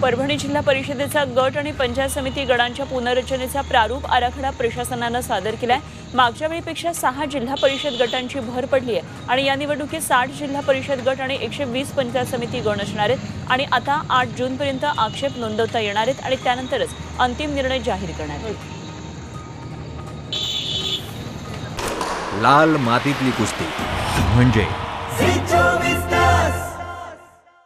परभणी जिल्हा परिषदेचा गट आणि पंचायत समिती गटांच्या पुनर्रचनेचा प्रारूप आराखडा प्रशासनाने सादर केलाय। मागच्या वेळेपेक्षा 6 जिल्हा परिषद गटांची भर पडली आहे आणि या निवडणुकीत 60 जिल्हा परिषद गट आणि 120 पंचायत समिती गट असणार आहेत आणि आता 8 जून पर्यंत आक्षेप नोंदवता येणार आहेत आणि त्यानंतरच अंतिम निर्णय जाहीर करण्यात येईल। लाल मातीतली कुस्ती म्हणजे